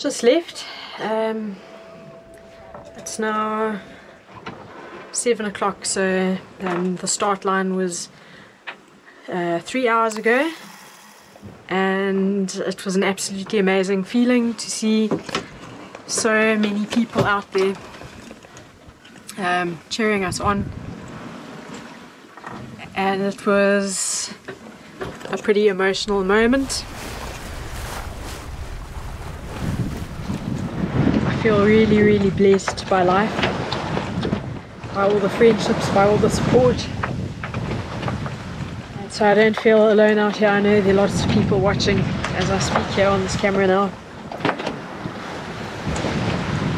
just left. It's now 7 o'clock, so the start line was 3 hours ago, and it was an absolutely amazing feeling to see so many people out there cheering us on. And it was a pretty emotional moment. I feel really, really blessed by life, by all the friendships, by all the support. And so I don't feel alone out here. I know there are lots of people watching as I speak here on this camera now.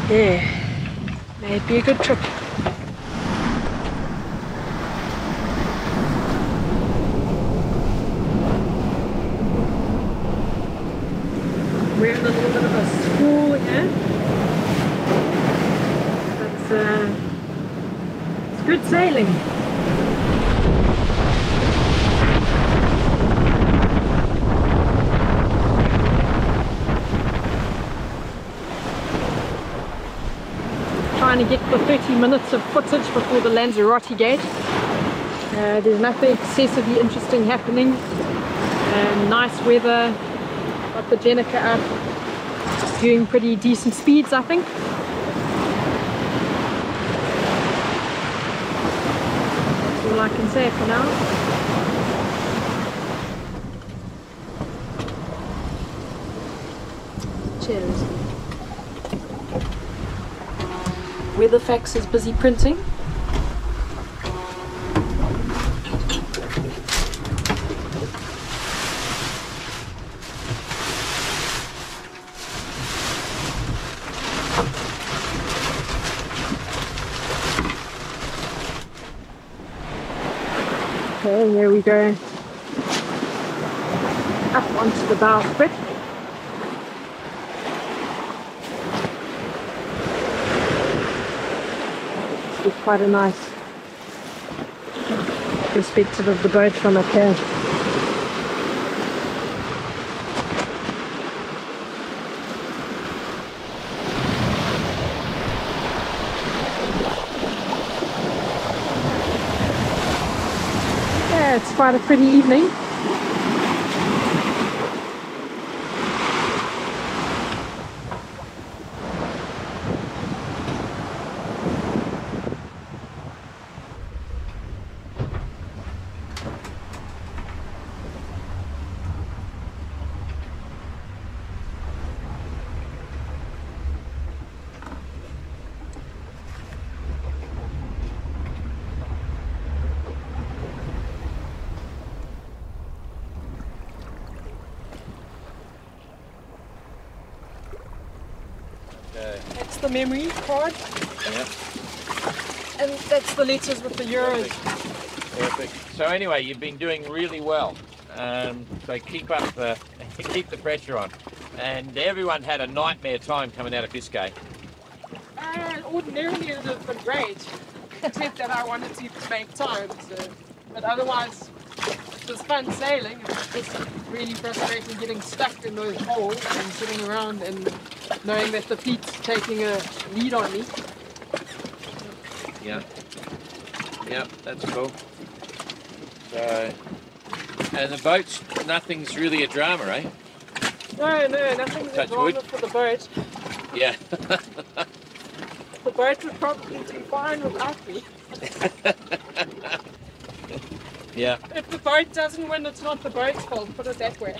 Yeah, may it be a good trip. We're in a little bit of a school here, but it's good sailing. Trying to get the 30 minutes of footage before the Lanzarote gate. There's nothing excessively interesting happening. Nice weather. Got the Genoa up, doing pretty decent speeds, I think. That's all I can say for now. Cheers. WeatherFax is busy printing. Okay, here we go, up onto the bowsprit. It's quite a nice perspective of the boat from up here. It's quite a pretty evening. That's the memory card. Yeah. And that's the letters with the euros. Perfect. So anyway, you've been doing really well. So keep up the pressure on. And everyone had a nightmare time coming out of Biscay. Ordinarily it would have been great, except that I wanted to make time. So. But otherwise, it was fun sailing. It was just really frustrating getting stuck in those holes and sitting around and knowing that the fleet's taking a lead on me. Yeah. Yeah, that's cool. So, and the boat's, nothing's really a drama, eh? No, no, nothing's a drama for the boat. Yeah. The boat would probably do fine without me. Yeah. If the boat doesn't win, it's not the boat's fault, put it that way.